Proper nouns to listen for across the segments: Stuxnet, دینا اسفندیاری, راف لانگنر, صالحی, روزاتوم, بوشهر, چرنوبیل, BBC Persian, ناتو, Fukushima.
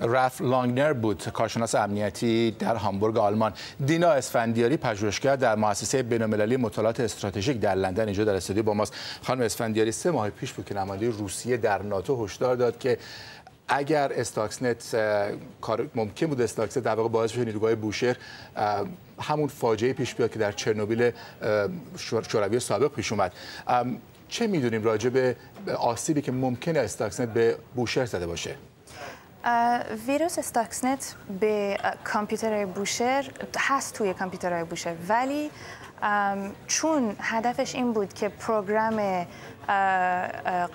راف لانگنر بود، کارشناس امنیتی در هامبورگ آلمان. دینا اسفندیاری، پژوهشگر در مؤسسه بین‌المللی مطالعات استراتژیک در لندن، اینجا در استودیو با ماست. خانم اسفندیاری، 3 ماه پیش بود که نماینده روسیه در ناتو هشدار داد که اگر استاکسنت ممکن بود استاکسنت در واقع باعث بشه نیروگاه بوشهر همون فاجعه پیش بیاد که در چرنوبیل شوروی سابق پیش اومد. چه میدونیم راجع به آسیبی که ممکنه استاکسنت به بوشهر زده باشه؟ ویروس استاکسنت به کامپیوترهای بوشهر هست، توی کامپیوترهای بوشهر، ولی چون هدفش این بود که پروگرام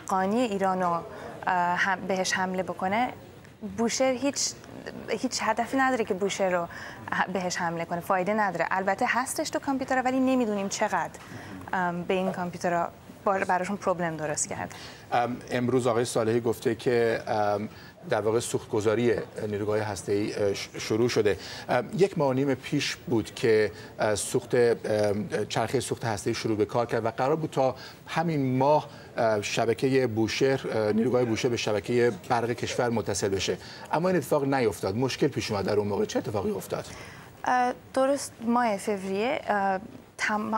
قانی ایرانو بهش حمله بکنه، بوشهر هیچ هدفی نداره که بوشهر رو بهش حمله کنه، فایده نداره. البته هستش تو کامپیوترها، ولی نمیدونیم چقدر به این کامپیوترها براشون پروبلم درست کرد. امروز آقای صالحی گفته که در واقع سوختگذاری نیروگاه هسته‌ای شروع شده. 1.5 ماه پیش بود که چرخه سوخت هسته‌ای شروع به کار کرد و قرار بود تا همین ماه شبکه بوشهر، نیروگاه بوشهر به شبکه برق کشور متصل بشه، اما این اتفاق نیفتاد. مشکل پیش اومد در اون موقع. چه اتفاقی افتاد؟ درست ماه فوریه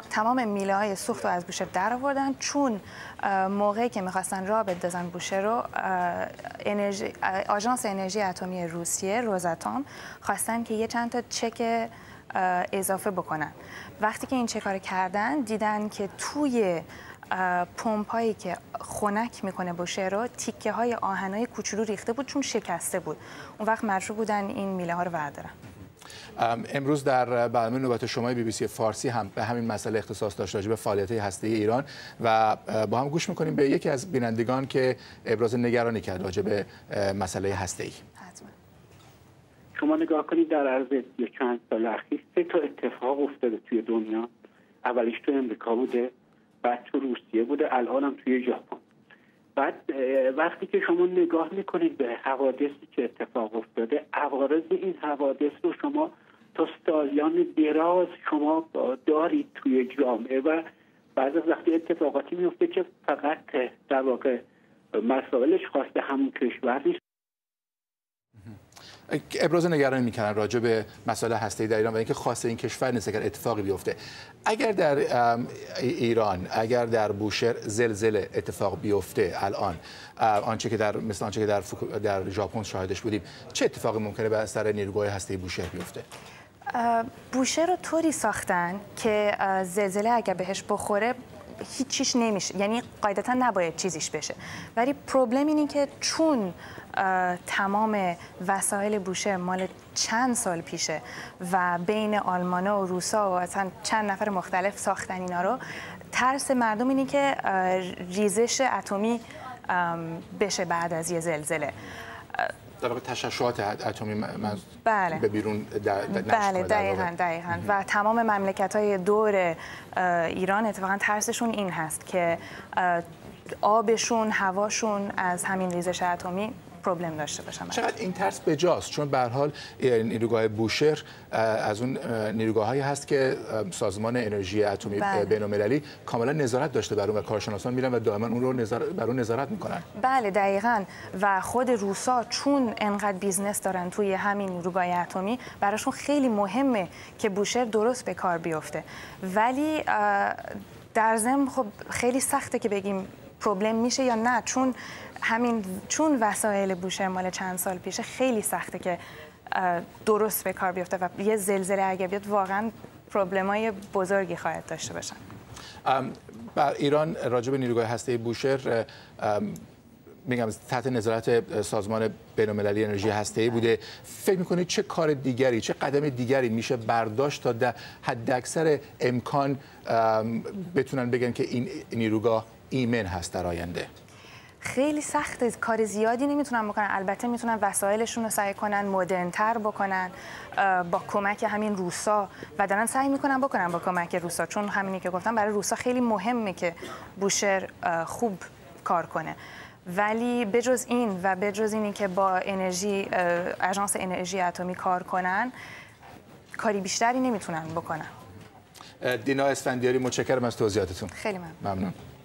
تمام میله های سوخت رو از بوشهر در آوردن، چون موقعی که میخواستن راه بندازن بوشهر رو، آژانس انرژی اتمی روسیه روزاتوم خواستن که یه چند تا چک اضافه بکنن. وقتی که این چک رو کردن، دیدن که توی پمپایی که خنک میکنه بوشهر رو، تیکه های آهنای کوچولو ریخته بود، چون شکسته بود. اون وقت مجبور بودن این میله ها رو بردارن. امروز در برنامه نوبت شما BBC فارسی هم به همین مسئله اختصاص داشت، راجع به فعالیت هسته‌ای ایران، و با هم گوش میکنیم به یکی از بینندگان که ابراز نگرانی کرد راجع به مسئله هسته‌ای. حتما شما نگاه کنید در عرض چند سال اخیر 3 تا اتفاق افتاده توی دنیا. اولیش تو امریکا بوده، بعد تو روسیه بوده، الان هم توی ژاپن. بعد وقتی که شما نگاه میکنید به حوادثی که اتفاق افتاده، عوارض این حوادث رو شما تا سالیان دراز شما دارید توی جامعه، و بعضی از وقتی اتفاقاتی میفته که فقط در واقع مسائلش خواسته همون کشور نیست. ابراز نگرانی میکنن راجع به مسائل هسته‌ای در ایران و اینکه خاص این کشور نیست اگر اتفاقی بیفته. اگر در ایران، اگر در بوشهر زلزله اتفاق بیفته، الان مثل آنچه که در ژاپن شاهدش بودیم، چه اتفاقی ممکنه بر سر نیروگاه هسته‌ای بوشهر بیفته؟ بوشهر رو طوری ساختن که زلزله اگر بهش بخوره هیچ چیش نمیشه، یعنی قاعدتا نباید چیزیش بشه. ولی پروبلم اینه که چون تمام وسایل بوشهر مال چند سال پیشه و بین آلمانا و روسا و اصلا چند نفر مختلف ساختن اینا رو، ترس مردم اینه که ریزش اتمی بشه بعد از یه زلزله. در واقع تشعشعات اتمی به بیرون دقیقاً. و تمام مملکت‌های دور ایران اتفاقاً ترسشون این هست که آبشون، هواشون از همین ریزش اتمی پروبلم داشته باشن. چقدر این ترس بجاست، چون به هر حال نیروگاه بوشهر از اون نیروگاهایی هست که سازمان انرژی اتمی بین‌المللی کاملا نظارت داشته بر اون، و کارشناسان میرن و دائما اون رو نظارت میکنن. بله دقیقاً. و خود روسا چون انقدر بیزنس دارن توی همین نیروگاه اتمی، براشون خیلی مهمه که بوشهر درست به کار بیفته. ولی در ضمن خب خیلی سخته که بگیم پروبلم میشه یا نه، چون وسایل بوشهر مال چند سال پیشه، خیلی سخته که درست به کار بیفته و یه زلزله اگر بیاد واقعا پروبلمای بزرگی خواهد داشته باشن. بر ایران راجع به نیروگاه هسته‌ای بوشهر میگم تحت نظارت سازمان بین‌المللی انرژی هسته‌ای بوده. فکر می‌کنید چه کار دیگری، چه قدم دیگری میشه برداشت تا در حداکثر امکان بتونن بگن که این نیروگاه ایمن هست در آینده؟ خیلی سخته، کار زیادی نمیتونن بکنن. البته میتونن وسایلشون رو سعی کنن مدرن‌تر بکنن با کمک همین روسا، و دارن سعی میکنن بکنن با کمک روسا، چون همینی که گفتم برای روسا خیلی مهمه که بوشهر خوب کار کنه. ولی بجز این و بجز اینی که با انرژی آژانس انرژی اتمی کار کنن، کاری بیشتری نمیتونن بکنن. دینا اسفندیاری، متشکرم از توضیحاتتون. خیلی ممنون.